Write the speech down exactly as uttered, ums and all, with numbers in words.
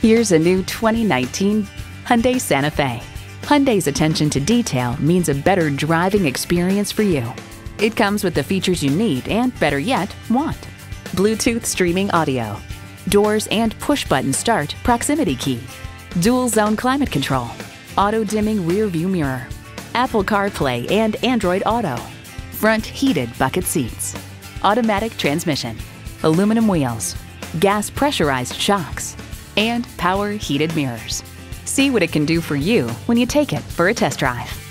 Here's a new twenty nineteen Hyundai Santa Fe. Hyundai's attention to detail means a better driving experience for you. It comes with the features you need and, better yet, want. Bluetooth streaming audio, doors and push-button start proximity key, dual zone climate control, auto-dimming rear view mirror, Apple CarPlay and Android Auto, front heated bucket seats, automatic transmission, aluminum wheels, gas pressurized shocks, and power heated mirrors. See what it can do for you when you take it for a test drive.